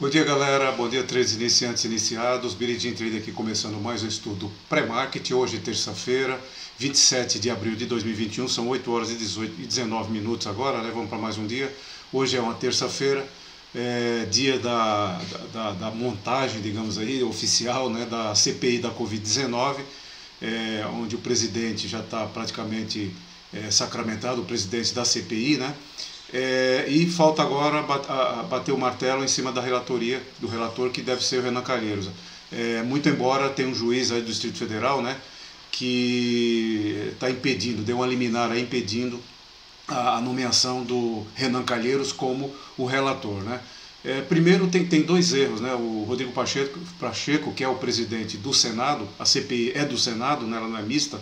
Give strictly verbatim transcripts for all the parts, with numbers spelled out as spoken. Bom dia, galera. Bom dia, três iniciantes iniciados. Billie Jean Trader aqui, começando mais um estudo pré-market. Hoje, terça-feira, vinte e sete de abril de dois mil e vinte e um. São oito horas e dezenove minutos agora, né? Vamos para mais um dia. Hoje é uma terça-feira, é, dia da, da, da montagem, digamos aí, oficial, né, da C P I da Covid dezenove, é, onde o presidente já está praticamente é, sacramentado, o presidente da C P I, né? É, e falta agora bater o martelo em cima da relatoria, do relator, que deve ser o Renan Calheiros. É, muito embora tenha um juiz aí do Distrito Federal, né, que está impedindo, deu uma liminar aí impedindo a nomeação do Renan Calheiros como o relator, né. É, primeiro tem, tem dois erros, né, o Rodrigo Pacheco, Pacheco, que é o presidente do Senado, a C P I é do Senado, né, ela não é mista.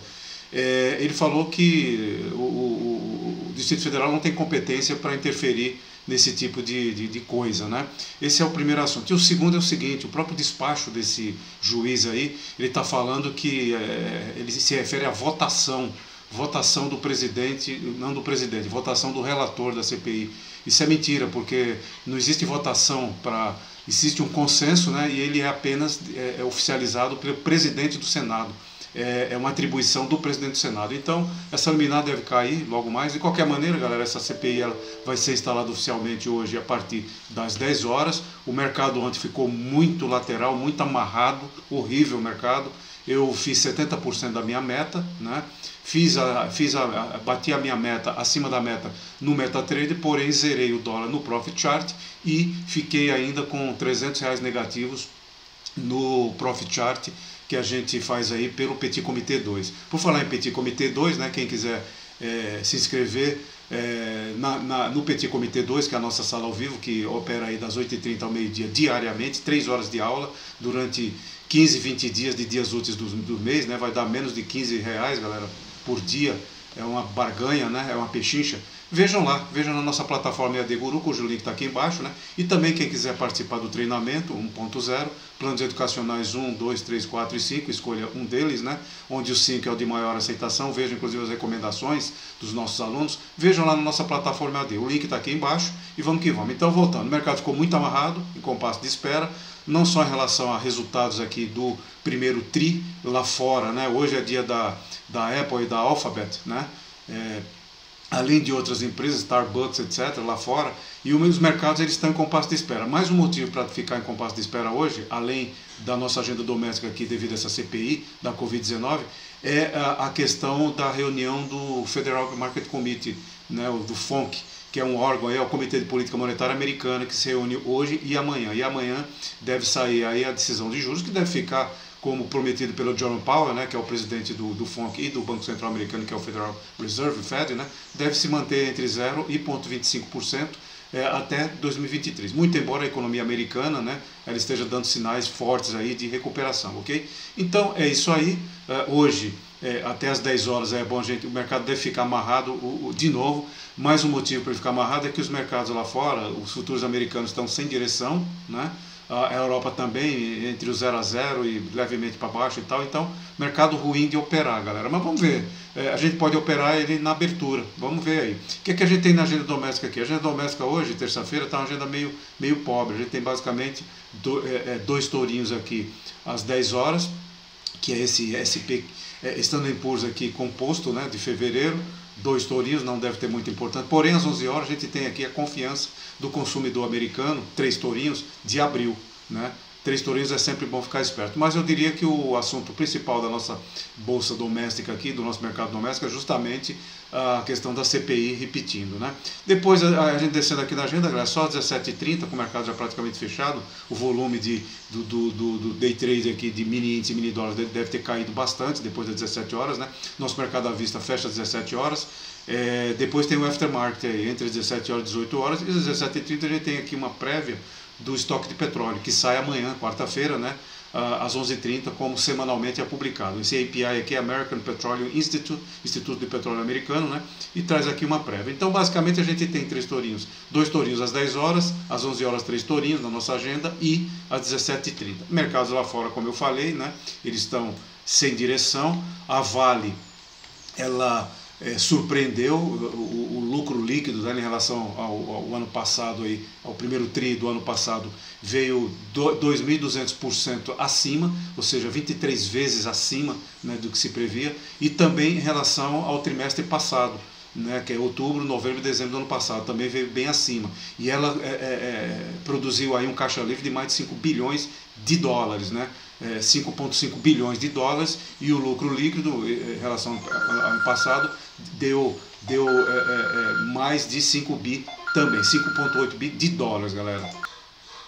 É, ele falou que o, o, o Distrito Federal não tem competência para interferir nesse tipo de, de, de coisa, né? Esse é o primeiro assunto. E o segundo é o seguinte: o próprio despacho desse juiz aí, ele está falando que é, ele se refere à votação, votação do presidente, não do presidente, votação do relator da C P I. Isso é mentira, porque não existe votação para... Existe um consenso, né? E ele é apenas é, é oficializado pelo presidente do Senado. É uma atribuição do presidente do Senado. Então, essa liminar deve cair logo mais. De qualquer maneira, galera, essa C P I ela vai ser instalada oficialmente hoje a partir das dez horas. O mercado ontem ficou muito lateral, muito amarrado, horrível o mercado. Eu fiz setenta por cento da minha meta, né? Fiz a, fiz a, a, bati a minha meta acima da meta no MetaTrader, porém zerei o dólar no Profit Chart e fiquei ainda com trezentos reais negativos no Profit Chart, que a gente faz aí pelo Petit Comitê dois. Por falar em Petit Comitê dois, né, quem quiser é, se inscrever é, na, na, no Petit Comitê dois, que é a nossa sala ao vivo, que opera aí das oito e trinta ao meio-dia diariamente, três horas de aula, durante quinze, vinte dias de dias úteis do, do mês, né, vai dar menos de quinze reais, galera, por dia. É uma barganha, né? É uma pechincha. Vejam lá, vejam na nossa plataforma E A D Guru, cujo link está aqui embaixo, né? E também quem quiser participar do treinamento um ponto zero, planos educacionais um, dois, três, quatro e cinco, escolha um deles, né? Onde o cinco é o de maior aceitação, vejam inclusive as recomendações dos nossos alunos, vejam lá na nossa plataforma E A D, o link está aqui embaixo e vamos que vamos. Então, voltando, o mercado ficou muito amarrado, em compasso de espera, não só em relação a resultados aqui do primeiro tri lá fora, né? Hoje é dia da, da Apple e da Alphabet, né? É, além de outras empresas, Starbucks, etcétera, lá fora, e os mercados eles estão em compasso de espera. Mais um motivo para ficar em compasso de espera hoje, além da nossa agenda doméstica aqui devido a essa C P I da Covid dezenove, é a questão da reunião do Federal Market Committee, né, do F O M C, que é um órgão, é o Comitê de Política Monetária Americana, que se reúne hoje e amanhã. E amanhã deve sair aí a decisão de juros, que deve ficar, como prometido pelo John Powell, né, que é o presidente do, do F O M C e do Banco Central Americano, que é o Federal Reserve, Fed, né, deve se manter entre zero e zero vírgula vinte e cinco por cento é, até dois mil e vinte e três. Muito embora a economia americana, né, ela esteja dando sinais fortes aí de recuperação, ok? Então é isso aí, uh, hoje... É, até as dez horas é bom, gente, o mercado deve ficar amarrado o, o, de novo. Mais um motivo para ele ficar amarrado é que os mercados lá fora, os futuros americanos estão sem direção, né? A Europa também, entre o zero a zero e levemente para baixo e tal. Então, mercado ruim de operar, galera. Mas vamos ver, é, a gente pode operar ele na abertura, vamos ver aí. O que é que a gente tem na agenda doméstica aqui? A agenda doméstica hoje, terça-feira, está uma agenda meio, meio pobre. A gente tem basicamente do, é, dois tourinhos aqui às dez horas, que é esse S P é, Standard Poor's aqui composto, né, de fevereiro, dois tourinhos, não deve ter muito importante. Porém, às onze horas, a gente tem aqui a confiança do consumidor americano, três tourinhos de abril, né? Três tourinhos é sempre bom ficar esperto. Mas eu diria que o assunto principal da nossa bolsa doméstica aqui, do nosso mercado doméstico, é justamente a questão da C P I repetindo, né? Depois, a gente descendo aqui na agenda, galera, só dezessete e trinta, com o mercado já praticamente fechado, o volume de, do, do, do, do day trade aqui de mini índice e mini dólar deve ter caído bastante depois das dezessete horas, né? Nosso mercado à vista fecha às dezessete horas. É, depois tem o aftermarket aí, entre as dezessete horas e dezoito horas, e às dezessete e trinta a gente tem aqui uma prévia do estoque de petróleo, que sai amanhã, quarta-feira, né, às onze e trinta, como semanalmente é publicado. Esse A P I aqui é American Petroleum Institute, Instituto de Petróleo Americano, né, e traz aqui uma prévia. Então, basicamente, a gente tem três tourinhos. Dois tourinhos às dez horas, às onze horas, três tourinhos na nossa agenda e às dezessete e trinta. Mercados lá fora, como eu falei, né, eles estão sem direção. A Vale, ela... é, surpreendeu o, o lucro líquido, né, em relação ao, ao ano passado, aí, ao primeiro tri do ano passado, veio dois mil e duzentos por cento acima, ou seja, vinte e três vezes acima, né, do que se previa, e também em relação ao trimestre passado, né, que é outubro, novembro e dezembro do ano passado, também veio bem acima. E ela é, é, produziu aí um caixa livre de mais de cinco bilhões de dólares, né? É, cinco vírgula cinco bilhões de dólares, e o lucro líquido em relação ao ano passado deu, deu é, é, mais de cinco bi também, cinco vírgula oito bi de dólares, galera.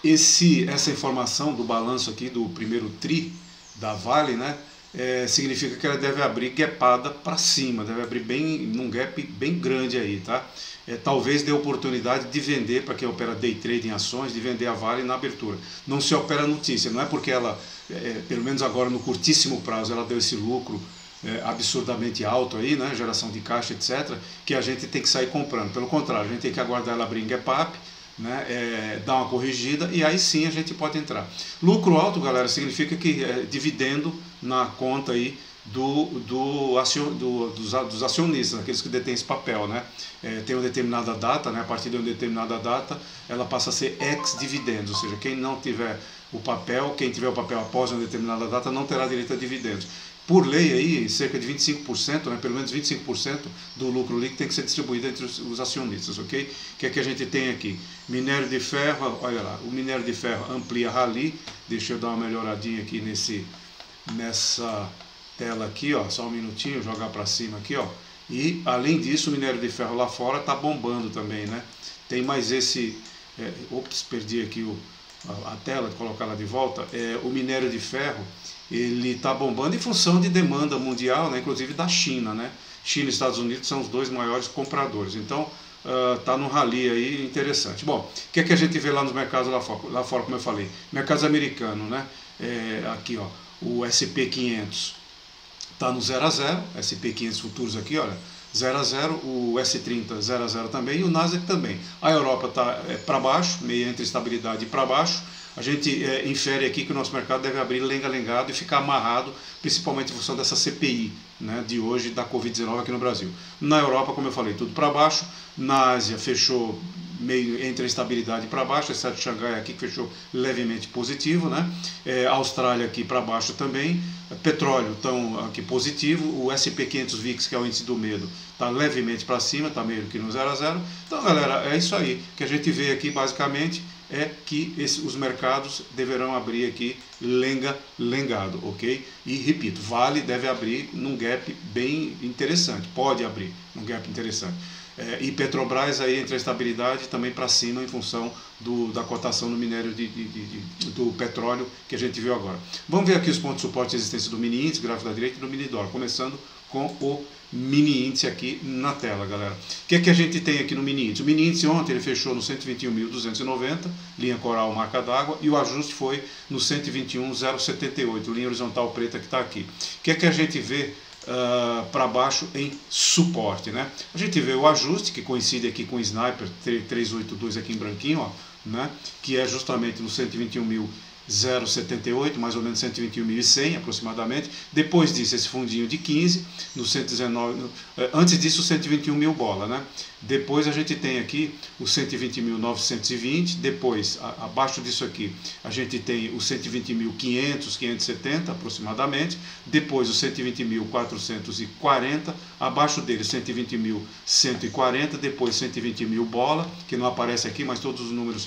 Esse, essa informação do balanço aqui do primeiro tri da Vale, né? É, significa que ela deve abrir gapada para cima, deve abrir bem, num gap bem grande aí, tá? É, talvez dê oportunidade de vender, para quem opera day trade em ações, de vender a Vale na abertura. Não se opera notícia, não é porque ela, é, pelo menos agora no curtíssimo prazo, ela deu esse lucro é, absurdamente alto aí, né? Geração de caixa, etcétera, que a gente tem que sair comprando. Pelo contrário, a gente tem que aguardar ela abrir em gap up, né, é, dar uma corrigida, e aí sim a gente pode entrar. Lucro alto, galera, significa que é, dividendo na conta aí do, do, acion, do, dos, dos acionistas, aqueles que detêm esse papel, né, é, tem uma determinada data, né, a partir de uma determinada data ela passa a ser ex-dividendos, ou seja, quem não tiver o papel, quem tiver o papel após uma determinada data não terá direito a dividendos. Por lei, aí, cerca de vinte e cinco por cento, né, pelo menos vinte e cinco por cento do lucro líquido tem que ser distribuído entre os, os acionistas, ok? O que é que a gente tem aqui? Minério de ferro, olha lá, o minério de ferro amplia a rally. Deixa eu dar uma melhoradinha aqui nesse, nessa tela aqui, ó, só um minutinho, jogar para cima aqui, ó. E, além disso, o minério de ferro lá fora está bombando também, né? Tem mais esse... É, ops, perdi aqui o... a tela, colocar ela de volta, é, o minério de ferro, ele está bombando em função de demanda mundial, né, inclusive da China, né? China e Estados Unidos são os dois maiores compradores, então está uh, num rally aí interessante. Bom, o que é que a gente vê lá nos mercados lá fora, lá fora como eu falei? Mercados americanos, né? É, aqui, ó, o S P quinhentos está no zero a zero, S P quinhentos futuros aqui, olha, zero a zero, o S trinta zero a zero também, e o Nasdaq também. A Europa está é, para baixo, meio entre estabilidade e para baixo. A gente é, infere aqui que o nosso mercado deve abrir lenga-lengado e ficar amarrado, principalmente em função dessa C P I, né, de hoje, da Covid dezenove aqui no Brasil. Na Europa, como eu falei, tudo para baixo. Na Ásia fechou meio entre a estabilidade para baixo, exceto Xangai aqui que fechou levemente positivo, né? É, Austrália aqui para baixo também, petróleo estão aqui positivo, o S P quinhentos V I X, que é o índice do medo, está levemente para cima, está meio que no zero a zero. Então, galera, é isso aí que a gente vê aqui, basicamente, é que esse, os mercados deverão abrir aqui lenga-lengado, ok? E, repito, Vale deve abrir num gap bem interessante, pode abrir num gap interessante. É, e Petrobras aí entre a estabilidade também para cima em função do, da cotação do minério de, de, de, de, do petróleo que a gente viu agora. Vamos ver aqui os pontos de suporte e resistência do mini índice, gráfico da direita, e do mini dólar, começando com o mini índice aqui na tela, galera. O que é que a gente tem aqui no mini índice? O mini índice ontem ele fechou no cento e vinte e um mil duzentos e noventa, linha coral, marca d'água, e o ajuste foi no cento e vinte e um mil setenta e oito, linha horizontal preta que está aqui. O que é que a gente vê Uh, para baixo em suporte, né? A gente vê o ajuste que coincide aqui com o Sniper três oito dois aqui em branquinho, ó, né? Que é justamente no cento e vinte e um mil setenta e oito, mais ou menos cento e vinte e um mil e cem aproximadamente. Depois disso, esse fundinho de quinze, no cento e dezenove, no, antes disso, cento e vinte e um mil bola, né? Depois a gente tem aqui o cento e vinte mil novecentos e vinte, depois, a, abaixo disso aqui, a gente tem o cento e vinte mil quinhentos, quinhentos e setenta aproximadamente, depois o cento e vinte mil quatrocentos e quarenta, abaixo dele cento e vinte mil cento e quarenta, depois cento e vinte mil bola, que não aparece aqui, mas todos os números,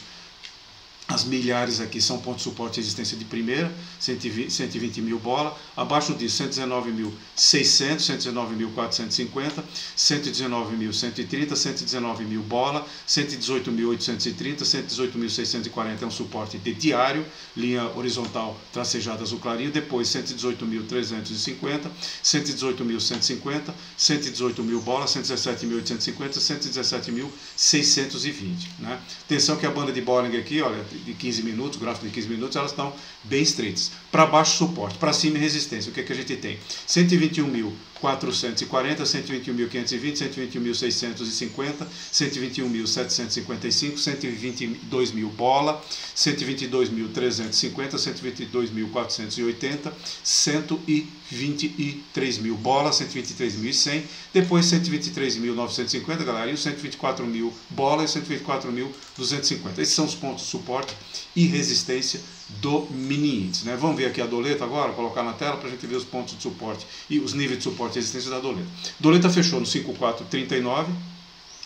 as milhares aqui são pontos de suporte e resistência de primeira, cento e vinte mil bola, abaixo disso cento e dezenove mil e seiscentos, cento e dezenove mil quatrocentos e cinquenta, cento e dezenove mil cento e trinta, cento e dezenove mil bola, cento e dezoito mil oitocentos e trinta, cento e dezoito mil seiscentos e quarenta é um suporte de diário, linha horizontal tracejada azul clarinho, depois cento e dezoito mil trezentos e cinquenta, cento e dezoito mil cento e cinquenta, cento e dezoito mil bola, cento e dezessete mil oitocentos e cinquenta, cento e dezessete mil seiscentos e vinte, né? Atenção que a banda de Bollinger aqui, olha, de quinze minutos, gráfico de quinze minutos, elas estão bem estreitas. Para baixo, suporte. Para cima, resistência. O que é que a gente tem? cento e vinte e um mil quatrocentos e quarenta, cento e vinte e um mil quinhentos e vinte, cento e vinte e um mil seiscentos e cinquenta, cento e vinte e um mil setecentos e cinquenta e cinco, cento e vinte e dois mil bola, cento e vinte e dois mil trezentos e cinquenta, cento e vinte e dois mil quatrocentos e oitenta, cento e vinte e três mil bola, cento e vinte e três mil e cem, depois cento e vinte e três mil novecentos e cinquenta, galera, e os cento e vinte e quatro mil bola e cento e vinte e quatro mil duzentos e cinquenta. Esses são os pontos de suporte e resistência do mini índice, né? Vamos ver aqui a doleta agora, colocar na tela para a gente ver os pontos de suporte e os níveis de suporte e resistência da doleta. Doleta fechou no cinco mil quatrocentos e trinta e nove,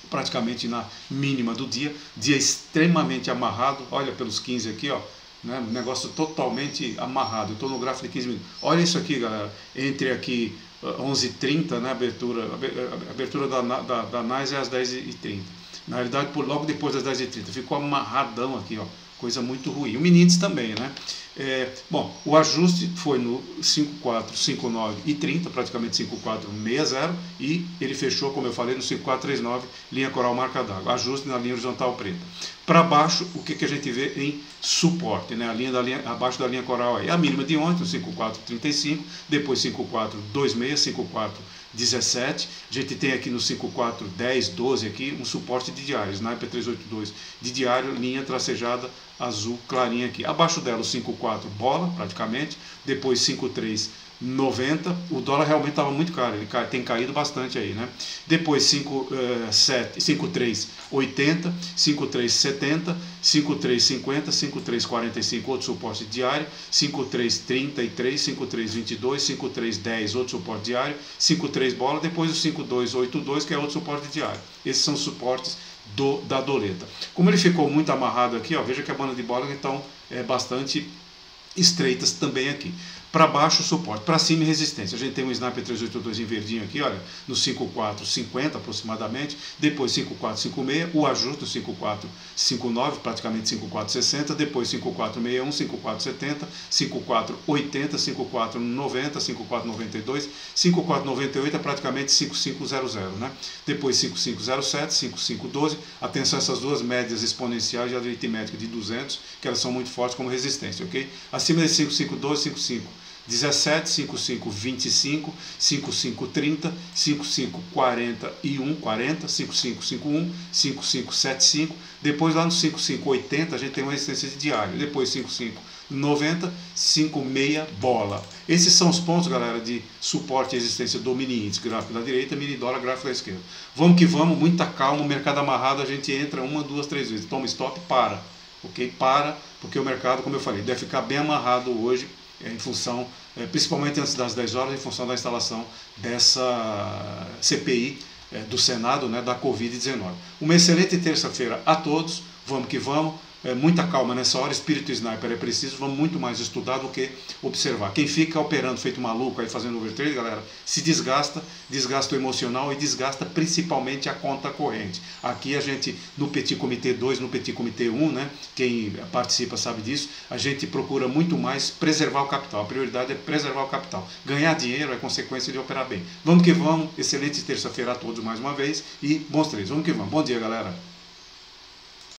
praticamente na mínima do dia, dia extremamente amarrado, olha pelos quinze aqui, ó, né? Negócio totalmente amarrado. Eu estou no gráfico de quinze minutos. Olha isso aqui, galera, entre aqui onze e trinta, né, abertura, abertura da, da, da Nasdaq é às dez e trinta. Na realidade, por logo depois das dez e trinta, ficou amarradão aqui, ó. Coisa muito ruim. O mini índice também, né? É, bom, o ajuste foi no cinco mil quatrocentos e cinquenta e nove e trinta, praticamente cinco mil quatrocentos e sessenta, e ele fechou, como eu falei, no cinco mil quatrocentos e trinta e nove, linha coral marca d'água. Ajuste na linha horizontal preta. Para baixo, o que, que a gente vê em suporte, né? A linha da linha, abaixo da linha coral aí. A mínima de ontem, cinco mil quatrocentos e trinta e cinco, depois cinco mil quatrocentos e vinte e seis, cinco mil quatrocentos e dezessete. A gente tem aqui no cinco mil quatrocentos e dez, doze aqui, um suporte de diário, Sniper trezentos e oitenta e dois de diário, linha tracejada azul clarinha aqui. Abaixo dela o cinco mil e quatrocentos bola, praticamente, depois cinco mil trezentos e noventa. O dólar realmente estava muito caro, ele cai, tem caído bastante aí, né? Depois cinco mil trezentos e oitenta, cinco mil trezentos e setenta, cinco mil trezentos e cinquenta, cinco mil trezentos e quarenta e cinco, outro suporte diário, cinco mil trezentos e trinta e três, cinco mil trezentos e vinte e dois, cinco mil trezentos e dez, outro suporte diário, cinco mil e trezentos bola, depois o cinco mil duzentos e oitenta e dois, que é outro suporte diário. Esses são suportes Do, da doleta. Como ele ficou muito amarrado aqui, ó, veja que a banda de Bollinger estão é, bastante estreitas também aqui. Para baixo, suporte. Para cima, resistência. A gente tem um Sniper trezentos e oitenta e dois em verdinho aqui, olha, no cinco mil quatrocentos e cinquenta aproximadamente, depois cinco mil quatrocentos e cinquenta e seis, o ajuste no cinco mil quatrocentos e cinquenta e nove, praticamente cinco mil quatrocentos e sessenta, depois cinco mil quatrocentos e sessenta e um, cinco mil quatrocentos e setenta, cinco mil quatrocentos e oitenta, cinco mil quatrocentos e noventa, cinco mil quatrocentos e noventa e dois, cinco mil quatrocentos e noventa e oito é praticamente cinco mil quinhentos, né? Depois cinco mil quinhentos e sete, cinco mil quinhentos e doze, atenção a essas duas médias exponenciais de aritmética de duzentos, que elas são muito fortes como resistência, ok? Acima de cinco mil quinhentos e doze, cinco mil quinhentos e dezessete, cinco mil quinhentos e vinte e cinco, cinco mil quinhentos e trinta, cinco mil quinhentos e quarenta e um, quarenta, cinco mil quinhentos e cinquenta e um, cinco mil quinhentos e setenta e cinco, depois lá no cinco mil quinhentos e oitenta a gente tem uma resistência de diário, depois cinco mil quinhentos e noventa, cinco mil e sessenta bola. Esses são os pontos, galera, de suporte e resistência do mini índice, gráfico da direita, mini dólar, gráfico da esquerda. Vamos que vamos, muita calma, o mercado amarrado, a gente entra uma, duas, três vezes, toma stop, para, ok? Para, porque o mercado, como eu falei, deve ficar bem amarrado hoje, em função, principalmente antes das dez horas, em função da instalação dessa C P I do Senado, né, da Covid dezenove. Uma excelente terça-feira a todos, vamos que vamos, muita calma nessa hora, espírito sniper é preciso, vamos muito mais estudar do que observar. Quem fica operando feito maluco, aí fazendo overtrade, galera, se desgasta, desgasta o emocional e desgasta principalmente a conta corrente. Aqui a gente, no Petit Comitê dois, no Petit Comitê um, né, quem participa sabe disso, a gente procura muito mais preservar o capital, a prioridade é preservar o capital. Ganhar dinheiro é consequência de operar bem. Vamos que vamos, excelente terça-feira a todos mais uma vez e bons três, vamos que vamos. Bom dia, galera.